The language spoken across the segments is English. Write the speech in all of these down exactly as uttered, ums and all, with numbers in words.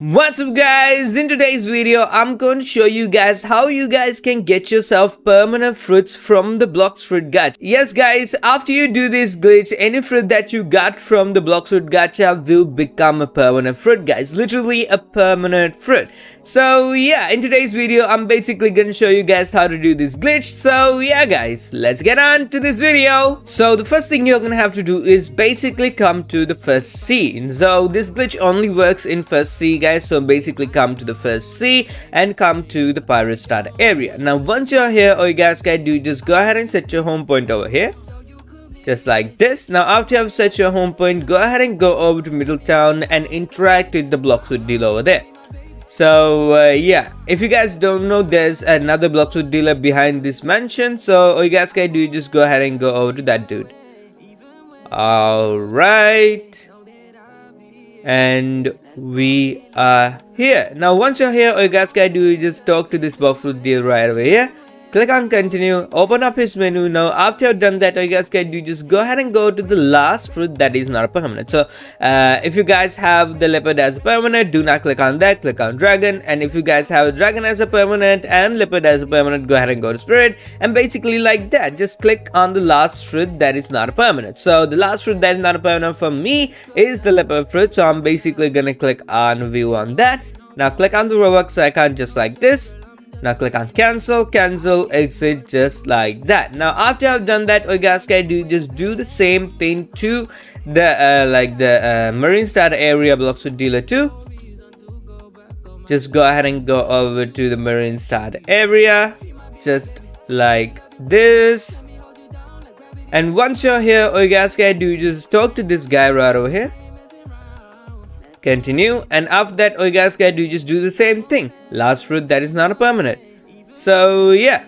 What's up guys, in today's video I'm going to show you guys how you guys can get yourself permanent fruits from the Blox Fruit gacha. Yes guys, after you do this glitch, any fruit that you got from the Blox Fruit gacha will become a permanent fruit guys, literally a permanent fruit. So yeah, in today's video I'm basically going to show you guys how to do this glitch. So yeah guys, let's get on to this video. So the first thing you're going to have to do is basically come to the first scene. So this glitch only works in first scene guys. So basically come to the first sea and come to the pirate starter area. Now once you're here, all you guys can do, just go ahead and set your home point over here, just like this. Now after you have set your home point, go ahead and go over to Middletown and interact with the Blox Fruit dealer over there. So uh, yeah, if you guys don't know, there's another Blox Fruit dealer behind this mansion. So all you guys can do, just go ahead and go over to that dude. Alright, and we are here. Now once you're here, all you guys can do is just talk to this Blox Fruit dealer right over here. Click on continue, open up his menu. Now after you've done that, all you guys can do, just go ahead and go to the last fruit that is not permanent. So uh, if you guys have the leopard as a permanent, do not click on that, click on dragon. And if you guys have a dragon as a permanent and leopard as a permanent, go ahead and go to spirit. And basically like that, just click on the last fruit that is not a permanent. So the last fruit that is not a permanent for me is the leopard fruit, so I'm basically gonna click on view on that. Now click on the Robux icon just like this. Now click on cancel, cancel, exit, just like that. Now after I've done that, all you guys can do, just do the same thing to the uh, like the uh, marine starter area Blox Fruit dealer too. Just go ahead and go over to the marine starter area just like this. And once you're here, all you guys can do, just talk to this guy right over here. Continue, and after that, all you guys can do, just do the same thing, last fruit that is not a permanent. So yeah,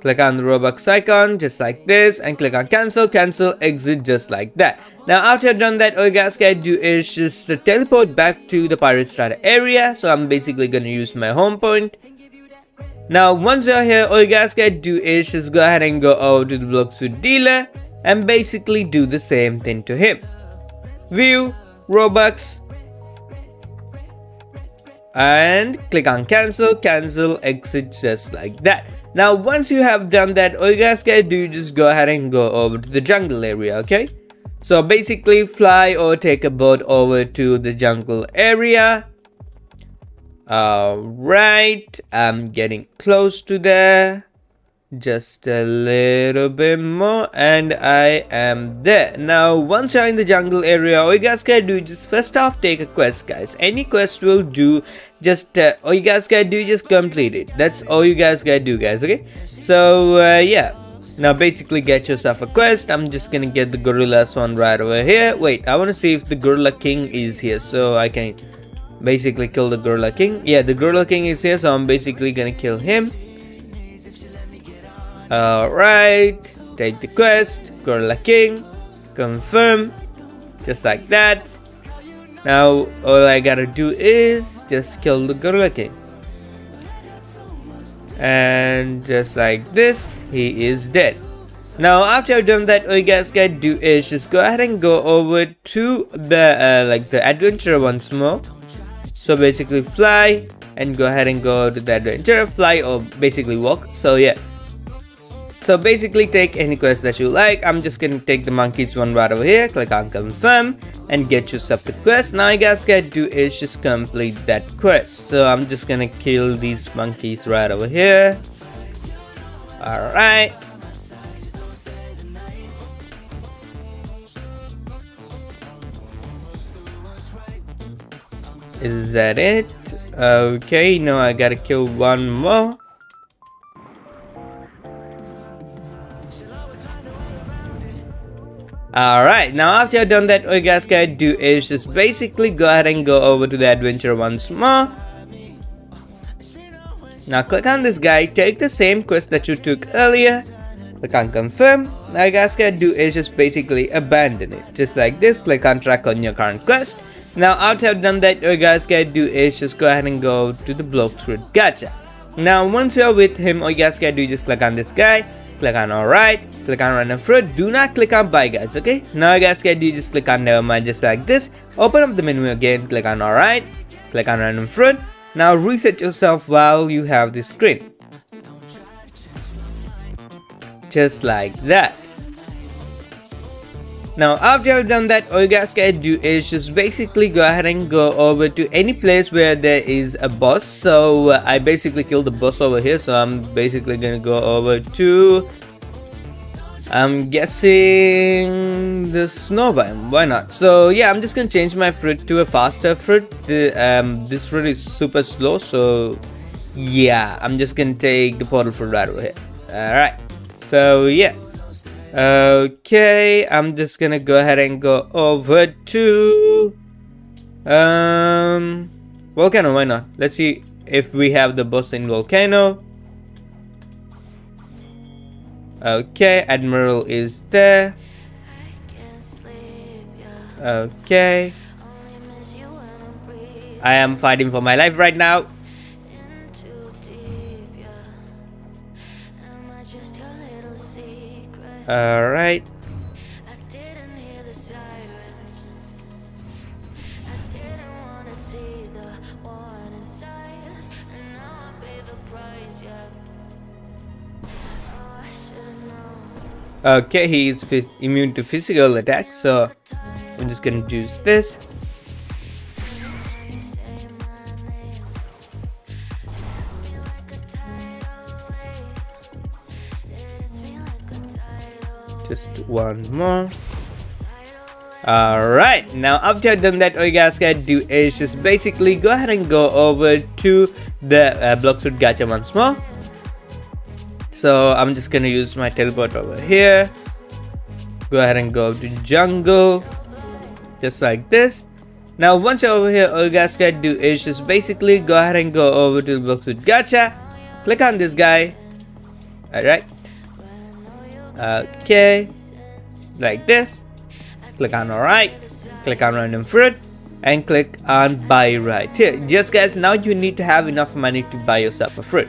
click on the Robux icon just like this and click on cancel, cancel, exit, just like that. Now after you've done that, all you guys can do is just teleport back to the pirate starter area. So I'm basically gonna use my home point. Now once you're here, all you guys can do is just go ahead and go over to the Blox Fruit dealer and basically do the same thing to him. View, Robux, and click on cancel, cancel, exit, just like that. Now once you have done that, all you guys can do, just go ahead and go over to the jungle area. Okay, so basically fly or take a boat over to the jungle area. All right, I'm getting close to there, just a little bit more, and I am there. Now once you're in the jungle area, all you guys can do, just first off take a quest guys. Any quest will do. Just uh, all you guys can do, just complete it. That's all you guys can do guys. Okay, so uh, yeah, now basically get yourself a quest. I'm just gonna get the gorilla's one right over here. Wait, I want to see if the gorilla king is here, so I can basically kill the gorilla king. Yeah, the gorilla king is here, so I'm basically gonna kill him. Alright, take the quest, gorilla king, confirm, just like that. Now all I gotta do is just kill the gorilla king, and just like this, he is dead. Now after I've done that, all you guys can do is just go ahead and go over to the uh, like the adventure once more. So basically fly and go ahead and go to the adventure, fly or basically walk. So yeah, so basically take any quest that you like. I'm just gonna take the monkeys one right over here, click on confirm, and get yourself the quest. Now you guys can do is just complete that quest. So I'm just gonna kill these monkeys right over here. Alright, is that it? Okay, now I gotta kill one more. Alright, now after you've done that, all you guys can do is just basically go ahead and go over to the adventure once more. Now click on this guy, take the same quest that you took earlier, click on confirm. Now you guys can do is just basically abandon it, just like this, click on track on your current quest. Now after you've done that, all you guys can do is just go ahead and go to the Blox Fruit gacha. Now once you're with him, all you guys can do, just click on this guy, click on alright, click on random fruit. Do not click on buy, guys. Okay, now guys, can you just click on never mind, just like this. Open up the menu again, click on alright, click on random fruit. Now reset yourself while you have this screen, just like that. Now after you have done that, all you guys can do is just basically go ahead and go over to any place where there is a boss. So uh, I basically killed the boss over here, so I'm basically gonna go over to, I'm guessing, the snow biome. Why not? So yeah, I'm just gonna change my fruit to a faster fruit. The, um, this fruit is super slow, so yeah, I'm just gonna take the portal fruit right over here. Alright, so yeah. Okay, I'm just gonna go ahead and go over to um volcano. Why not? Let's see if we have the boss in volcano. Okay, Admiral is there. Okay, I am fighting for my life right now. All right. Okay, he is immune to physical attacks, so I'm just gonna do this. Just one more. Alright, now after I've done that, all you guys can do is just basically go ahead and go over to the uh, Blox Fruit gacha once more. So I'm just gonna use my teleport over here. Go ahead and go to jungle, just like this. Now once you're over here, all you guys can do is just basically go ahead and go over to the Blox Fruit gacha. Click on this guy. Alright. Okay, like this. Click on alright, click on random fruit, and click on buy right here. Just guys, now you need to have enough money to buy yourself a fruit.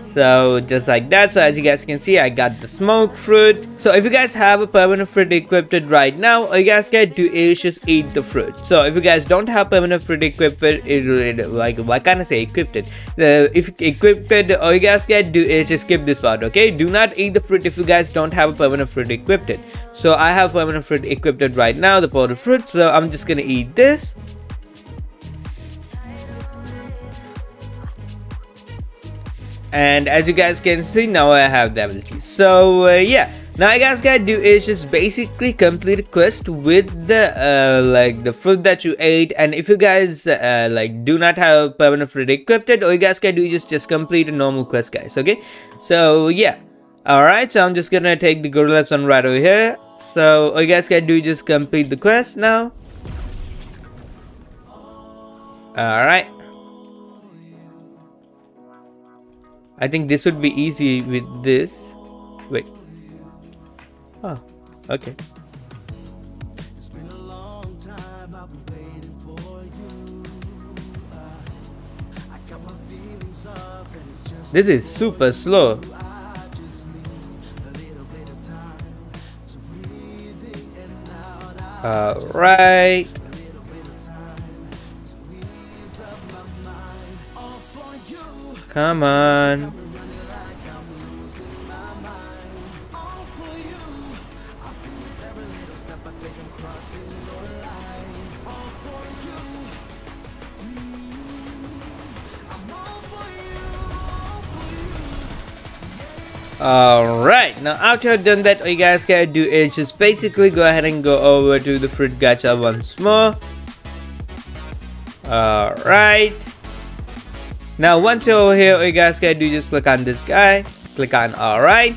So just like that. So as you guys can see, I got the smoke fruit. So if you guys have a permanent fruit equipped right now, all you guys can do is just eat the fruit. So if you guys don't have permanent fruit equipped, it really, like, why can't I say equipped it? Uh, if equipped, all you guys can do is just skip this part. Okay, do not eat the fruit if you guys don't have a permanent fruit equipped. So I have permanent fruit equipped right now, the portal fruit. So I'm just gonna eat this. And as you guys can see, now I have the ability. So uh, yeah, now you guys gotta do is just basically complete a quest with the uh, like the fruit that you ate. And if you guys uh, like do not have permanent fruit equipped, all you guys can do is just complete a normal quest, guys. Okay, so yeah. Alright, so I'm just gonna take the gorilla's one right over here. So all you guys can do is just complete the quest now. Alright, I think this would be easy with this. Wait. Oh, okay. This is super slow. All right. Come on. Alright, now after I've done that, all you guys can do is just basically go ahead and go over to the fruit gacha once more. Alright. Now once you're over here, all you guys can do is just click on this guy. Click on alright.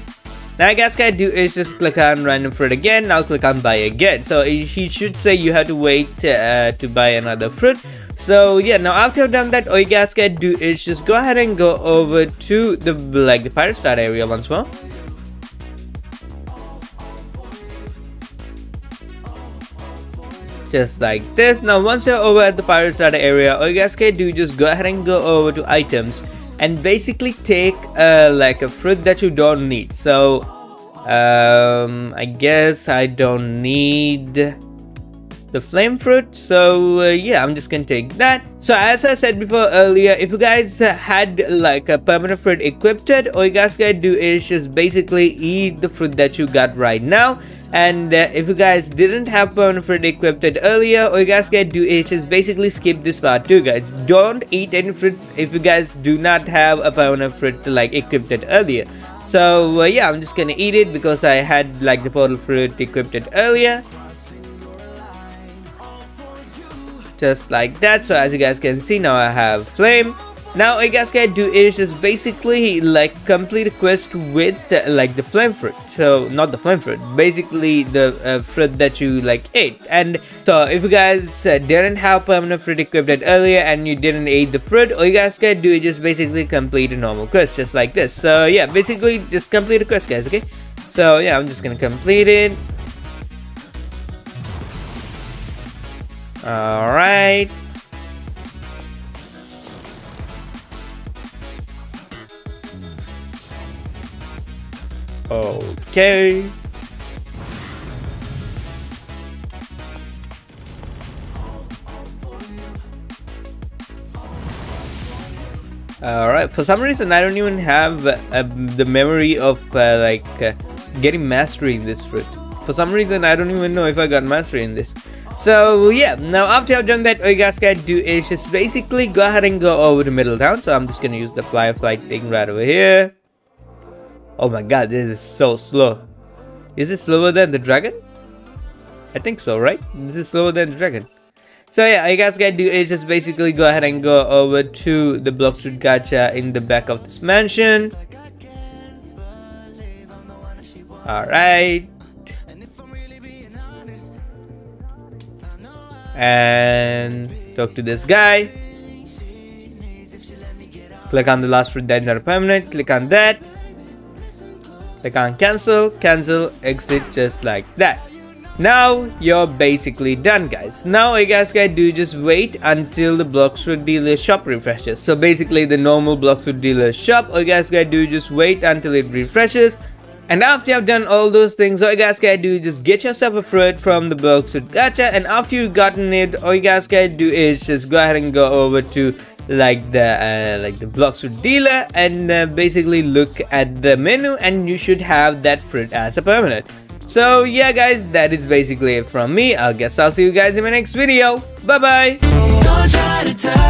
Now you guys can do is just click on random fruit again. Now click on buy again. So he should say you have to wait uh, to buy another fruit. So yeah, now after I've done that, all you guys can do is just go ahead and go over to the like the pirate star area once more. Just like this. Now once you're over at the pirate star area, all you guys can do just go ahead and go over to items. and basically take uh, like a fruit that you don't need. So um, I guess I don't need the flame fruit, so uh, yeah, I'm just gonna take that. So as I said before earlier, if you guys uh, had like a permanent fruit equipped, all you guys gotta do is just basically eat the fruit that you got right now. And uh, if you guys didn't have permanent fruit equipped earlier, all you guys gotta do is just basically skip this part too, guys. Don't eat any fruit if you guys do not have a permanent fruit like equipped earlier. So uh, yeah, I'm just gonna eat it because I had like the portal fruit equipped earlier. Just like that. So as you guys can see, now I have flame. Now I guess what I do is just basically like complete a quest with uh, like the flame fruit. So not the flame fruit, basically the uh, fruit that you like ate. And so if you guys uh, didn't have permanent fruit equipped earlier and you didn't eat the fruit, all you guys can do is just basically complete a normal quest just like this. So yeah, basically just complete a quest, guys, okay? So yeah, I'm just gonna complete it. Alright. Okay. Alright, for some reason I don't even have uh, the memory of uh, like uh, getting mastery in this fruit. For some reason I don't even know if I got mastery in this. So yeah, now after I've done that, all you guys can do is just basically go ahead and go over to Middletown. So I'm just gonna use the fly flight thing right over here. Oh my god, this is so slow. Is it slower than the dragon? I think so, right? This is slower than the dragon. So yeah, all you guys can do is just basically go ahead and go over to the Blox Fruit gacha in the back of this mansion. Alright. And talk to this guy. Click on the last fruit that is not permanent. Click on that. Click on cancel, cancel, exit, just like that. Now you're basically done, guys. Now all you guys can do just wait until the Blox Fruit dealer shop refreshes. So basically the normal Blox Fruit dealer shop, all you guys can do just wait until it refreshes. And after you have done all those things, all you guys can do is just get yourself a fruit from the Blox Fruit gacha. And after you've gotten it, all you guys can do is just go ahead and go over to like the uh, like the Blox Fruit dealer and uh, basically look at the menu, and you should have that fruit as a permanent. So yeah, guys, that is basically it from me. I guess I'll see you guys in my next video. Bye bye.